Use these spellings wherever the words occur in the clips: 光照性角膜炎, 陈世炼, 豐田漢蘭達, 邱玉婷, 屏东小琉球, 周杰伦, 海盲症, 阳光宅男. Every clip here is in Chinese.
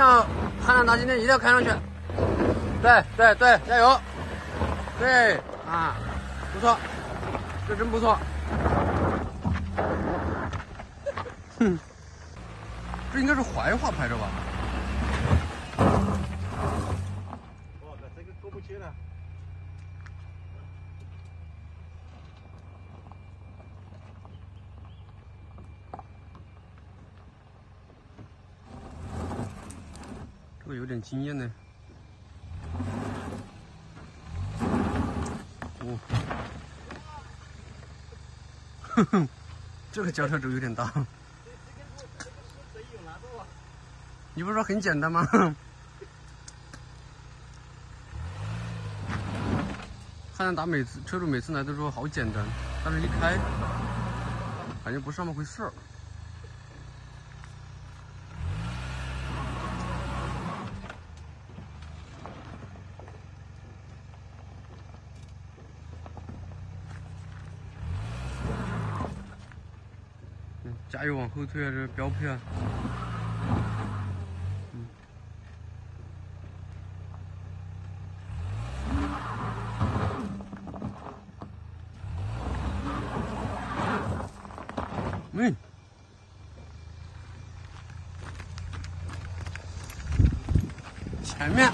像汉兰达今天一定要开上去，对，加油，对啊，不错，这真不错。哼，这应该是怀化拍着吧？我靠，这个过不去了。 会有点经验呢。哦，哼哼，这个胶条轴有点大。你不是说很简单吗？汉兰达每次车主每次来都说好简单，但是一开，感觉不是那么回事儿。 加油，往后退啊！这是标配啊。嗯。嗯。前面。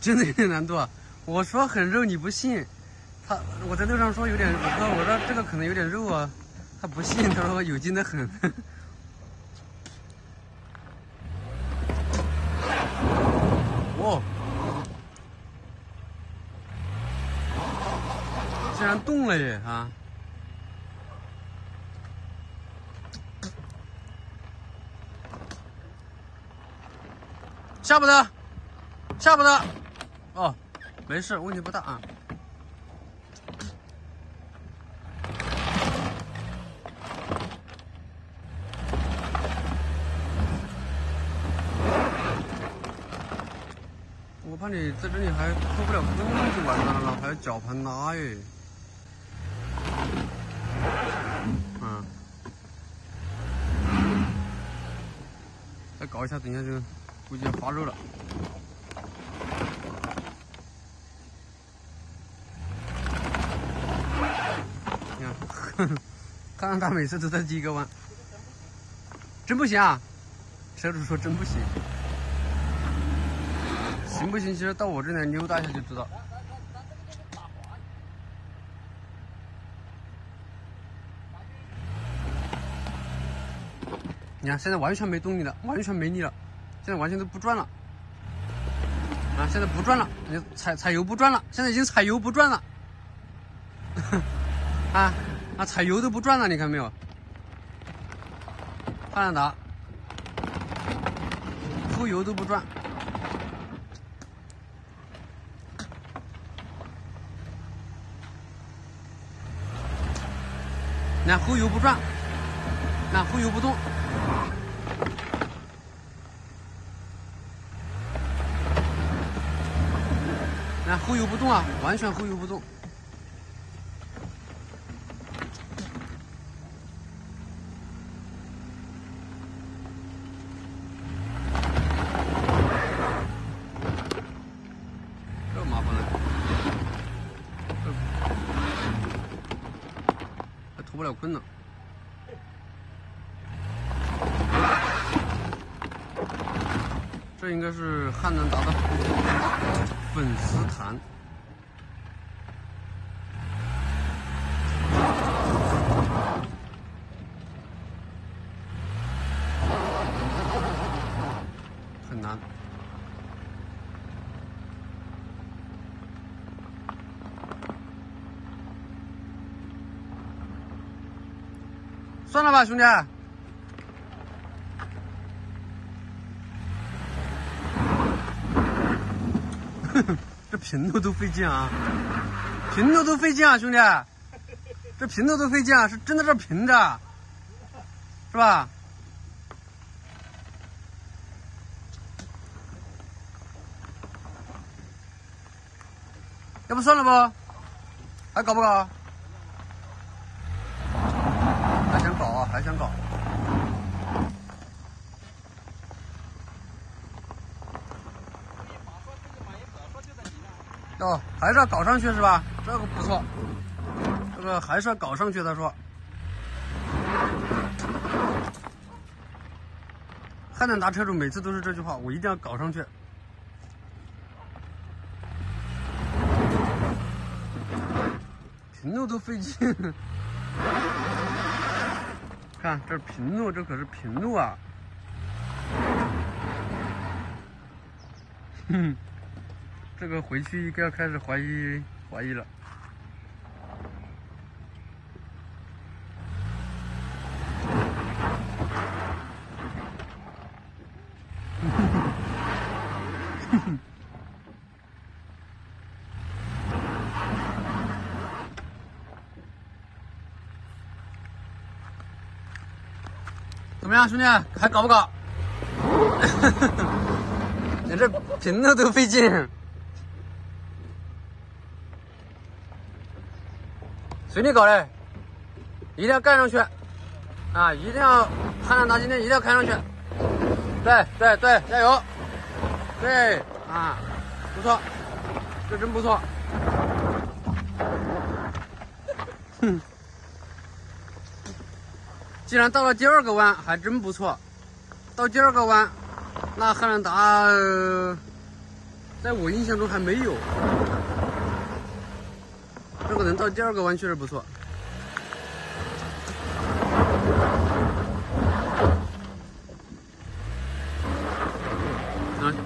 真的有点难度啊！我说很肉你不信，我在路上说有点，我说这个可能有点肉啊，他不信，他说有劲的很。哦，竟然动了耶啊！ 下不得。 哦，没事，问题不大啊。我怕你在这里还扣不了钩就完蛋了，还要绞盘拉耶。嗯，再搞一下，等一下就估计要发肉了。 看看他每次都在第一个弯，真不行啊！车主说真不行，行不行？其实到我这里溜达一下就知道。你看，现在完全没动力了，完全没力了，现在完全都不转了。啊，现在不转了，踩油不转了，现在已经踩油不转了。啊！ 啊，踩油都不转了，你看没有？汉兰达，出油都不转。你看后油不转，你看后油不动。你看后油不动啊，完全后油不动。 不了困了，这应该是汉兰达的粉丝坛。很难。 算了吧，兄弟。这平头都费劲啊！平头都费劲啊，兄弟。这平头都费劲啊，是真的这平着，是吧？有冇信嘞噃？喺咁啊！喺想講啊，喺想講。哦，还是搞上去是吧？这个不错，这个还是搞上去的说。 汉南达车主每次都是这句话，我一定要搞上去。平路都费劲，看这平路，这可是平路啊！哼，这个回去应该要开始怀疑了。 怎么样，兄弟，还搞不搞？连这平路都费劲。随你搞嘞，一定要干上去啊！一定要汉兰达今天一定要开上去。对，加油！ 对啊，不错，这真不错。哼，既然到了第二个弯，还真不错。到第二个弯，那汉兰达在我印象中还没有。这个能到第二个弯确实不错。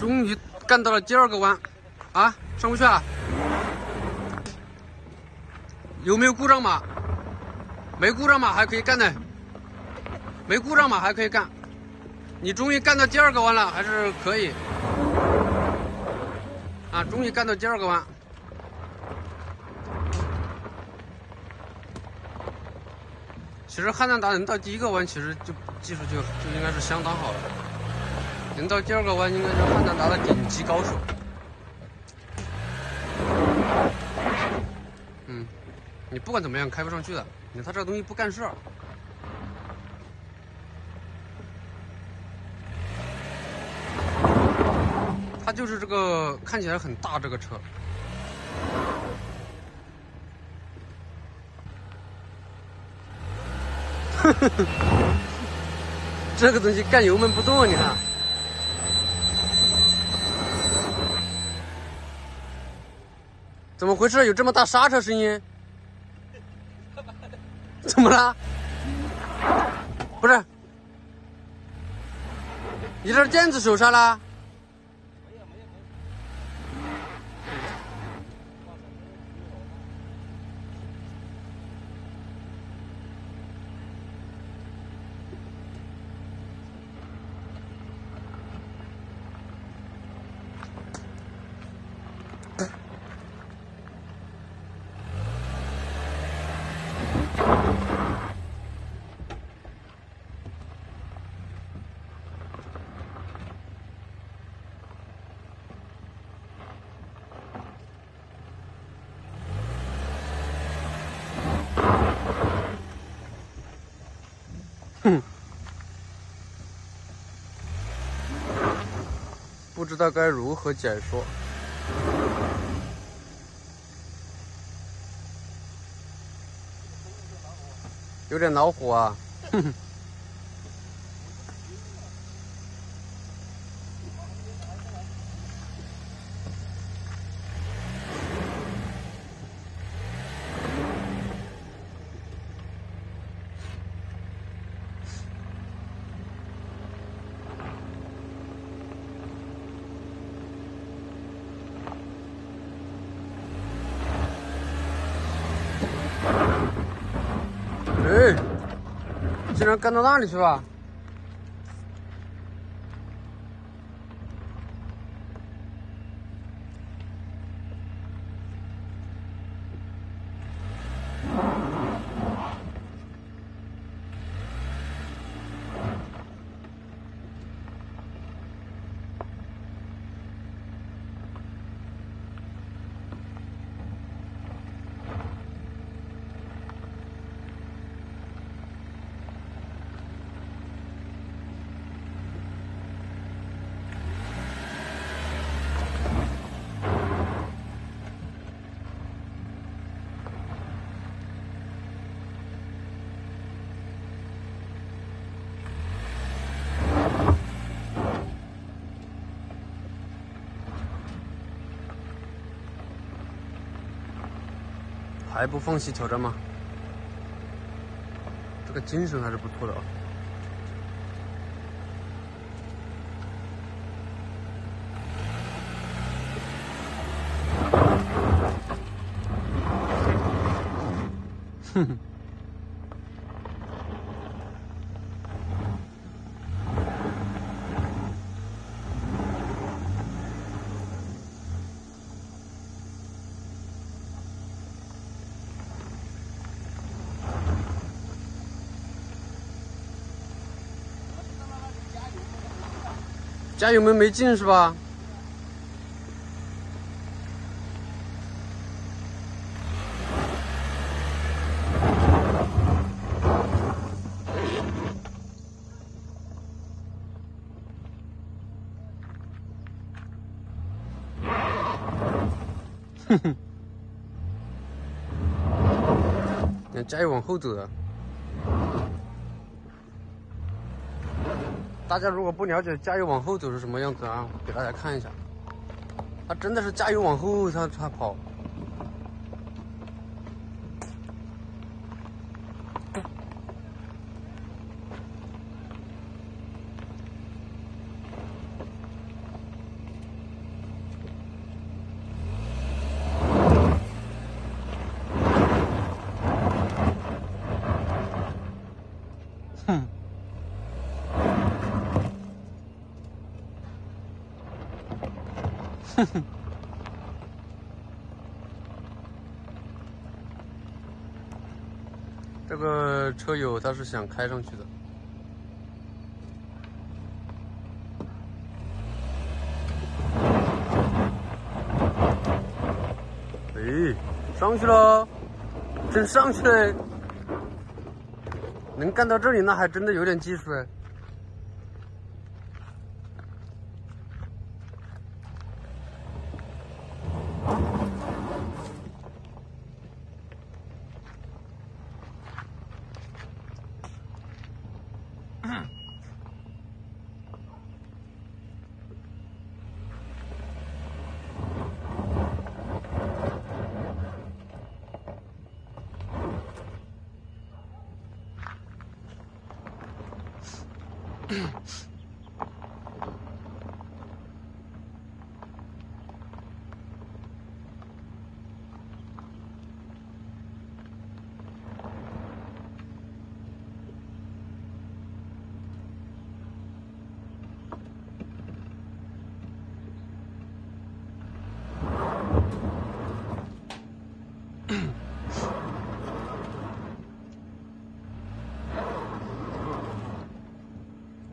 终于干到了第二个弯，啊，上不去了。有没有故障码？没故障码还可以干呢。没故障码还可以干。你终于干到第二个弯了，还是可以。啊，终于干到第二个弯。其实汉兰达能到第一个弯，其实就技术就应该是相当好了。 能到第二个弯，应该是汉兰达的顶级高手。嗯，你不管怎么样开不上去的，你看他这个东西不干事儿。他就是这个看起来很大这个车。这个东西干油门不动，你看。 怎么回事？有这么大刹车声音？怎么了？不是，你这电子手刹啦？不知道该如何解说。有点恼火啊！哼哼。竟然干到那里去了！还不放弃挑战吗？这个精神还是不错的啊。 哼，加油门没进是吧？ 哼哼，你加油往后走啊！大家如果不了解加油往后走是什么样子啊，给大家看一下。他真的是加油往后他跑。哼哼，这个车友他是想开上去的。哎，上去了，真上去了！能干到这里，那还真的有点技术哎。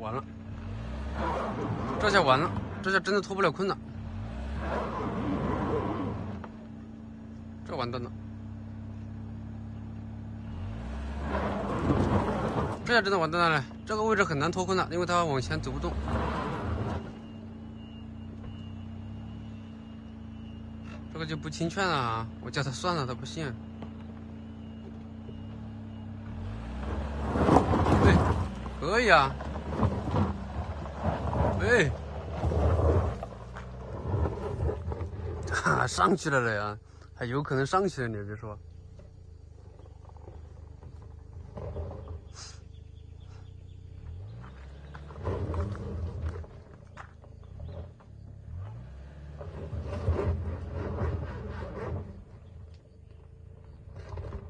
完了，这下完了，这下真的脱不了困了，这完蛋了，这下真的完蛋了，这个位置很难脱困了，因为它往前走不动。 这个就不听劝了啊！我叫他算了，他不信。对，可以啊。对，哈、啊，上去了了呀，还有可能上去了，你别说。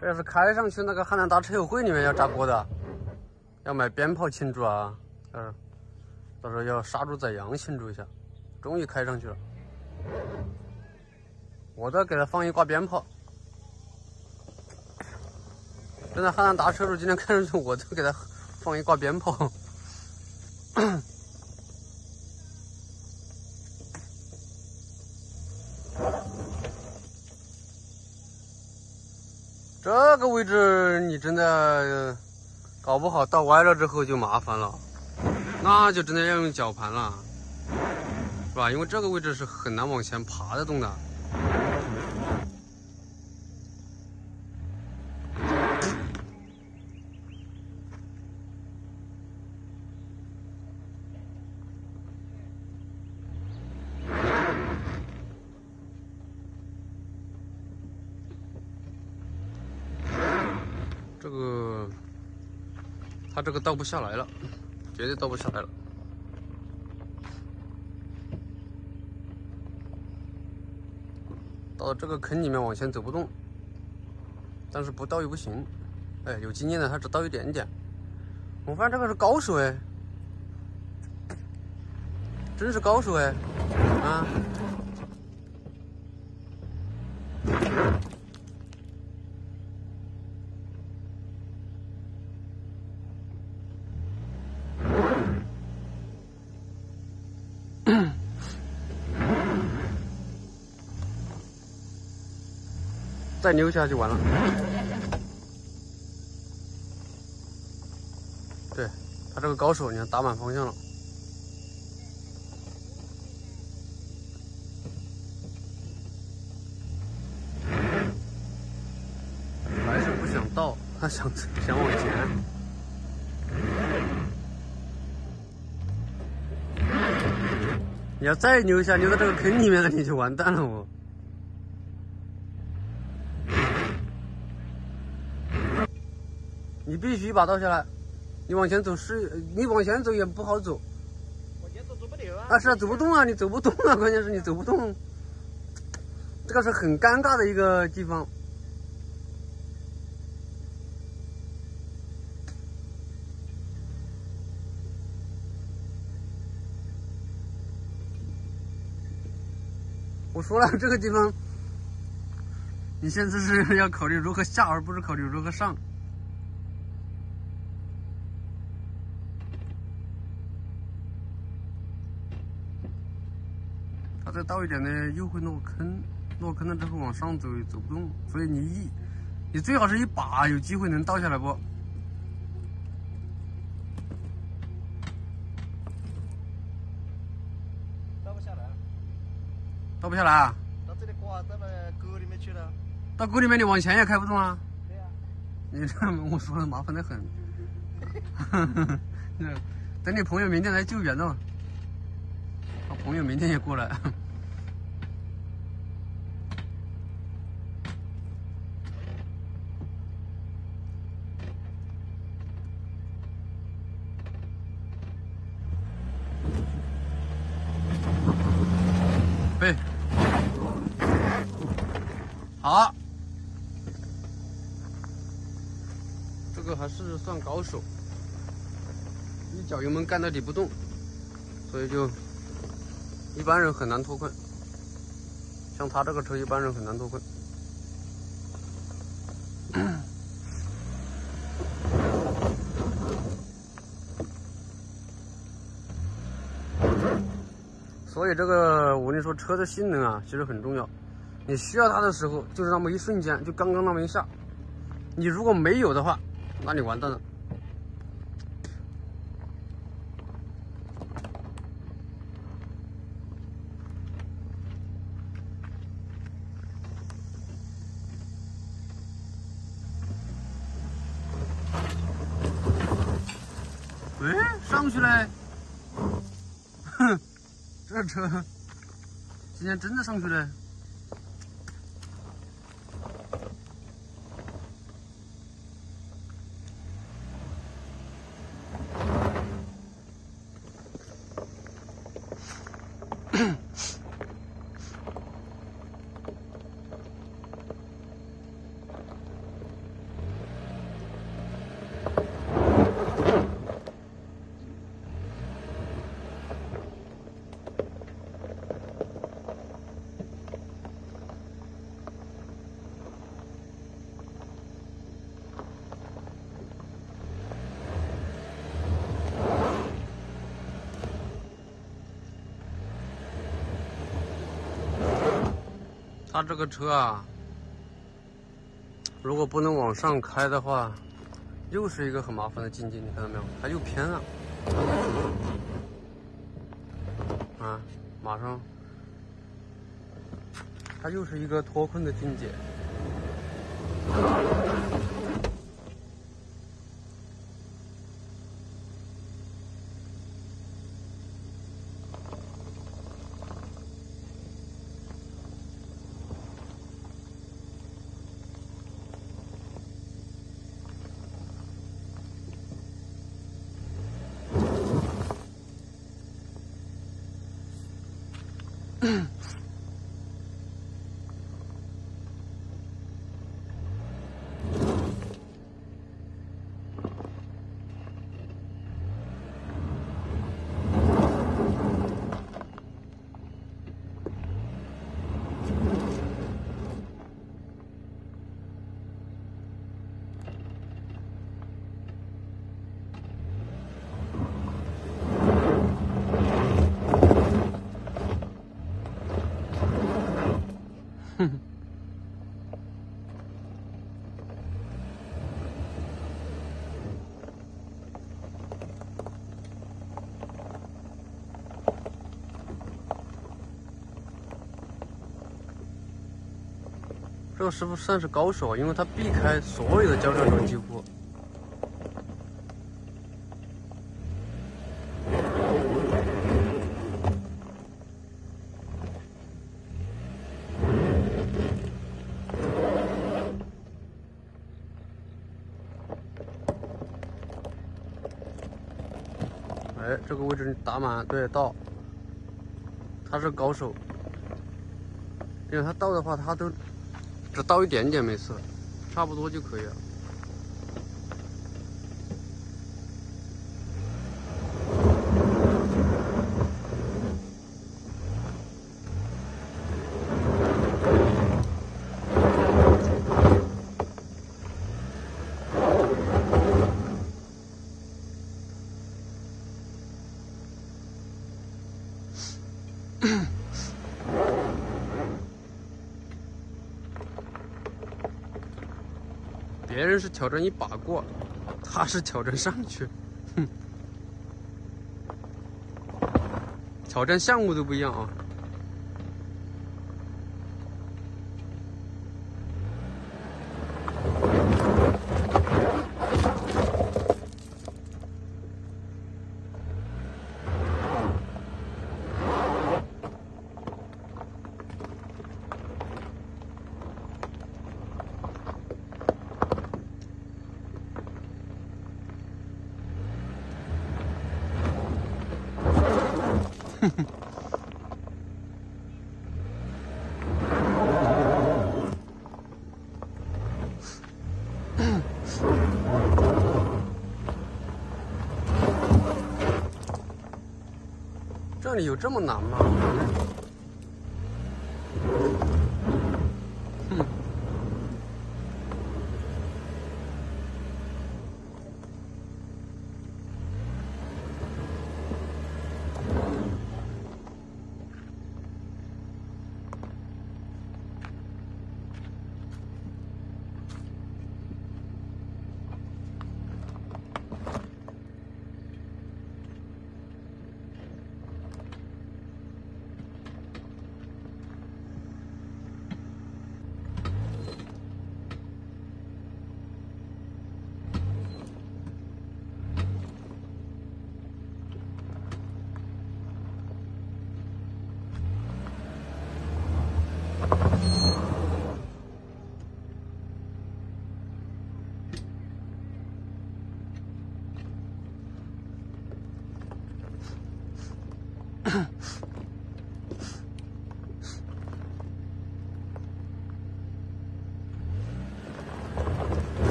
这要是开上去，那个汉兰达车友会里面要炸锅的，要买鞭炮庆祝啊！到时候要杀猪宰羊庆祝一下。终于开上去了，我再给他放一挂鞭炮。真的，汉兰达车主今天开上去，我再给他放一挂鞭炮。这个位置你真的搞不好倒歪了之后就麻烦了，那就真的要用绞盘了，是吧？因为这个位置是很难往前爬得动的。它这个倒不下来了，绝对倒不下来了。 到这个坑里面往前走不动，但是不倒也不行。哎，有经验的他只倒一点点。我发现这个是高手哎，真是高手哎！啊，再溜下去完了。对，他这个高手，你看打满方向了。还是不想倒，他想往前。 你要再溜一下，溜到这个坑里面了，你就完蛋了我。你必须把倒下来，你往前走是，你往前走也不好走。往前走走不了啊！啊是啊，走不动啊，你走不动啊，关键是你走不动，这个是很尴尬的一个地方。 我说了，这个地方，你现在是要考虑如何下，而不是考虑如何上。它再倒一点呢，又会落坑，落坑了之后往上走也走不动，所以你最好是一把有机会能倒下来不？ 倒不下来啊！到这里挂到了沟里面去了。到沟里面你往前也开不动啊！对呀、啊。你这我说了麻烦的很。等你朋友明天来救援了。我朋友明天也过来。对。 好，这个还是算高手，一脚油门干到底不动，所以就一般人很难脱困。像他这个车，一般人很难脱困。所以这个我跟你说，车的性能啊，其实很重要。 你需要它的时候，就是那么一瞬间，就刚刚那么一下。你如果没有的话，那你完蛋了。喂，上去嘞！哼，这车今天真的上去嘞！ 他这个车啊，如果不能往上开的话，又是一个很麻烦的境界，你看到没有？它又偏了。啊，马上，它又是一个脱困的境界。这个师傅算是高手，因为他避开所有的交叉桩，几乎。 哎，这个位置打满，对，倒。他是高手，因为他倒的话，他都只倒一点点，每次差不多就可以了。 别人是挑战一把过，他是挑战上去，哼，挑战项目都不一样啊。 这里有这么难吗？哼，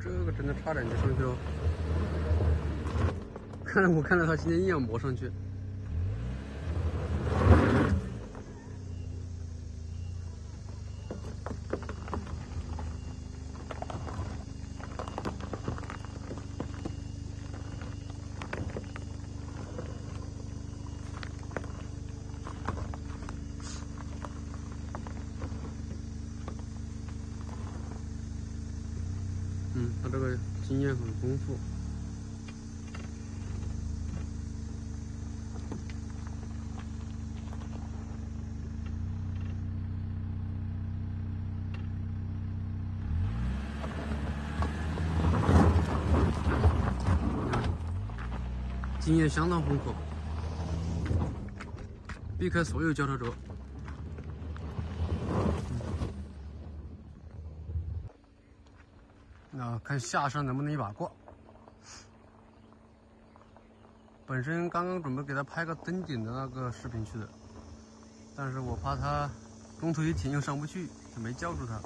这个真的差点就上去哦！我看到他今天硬要磨上去。 他这个经验很丰富。经验相当丰富，避开所有交叉轴。 看下山能不能一把过。本身刚刚准备给他拍个登顶的那个视频去的，但是我怕他中途一停又上不去，就没叫住他。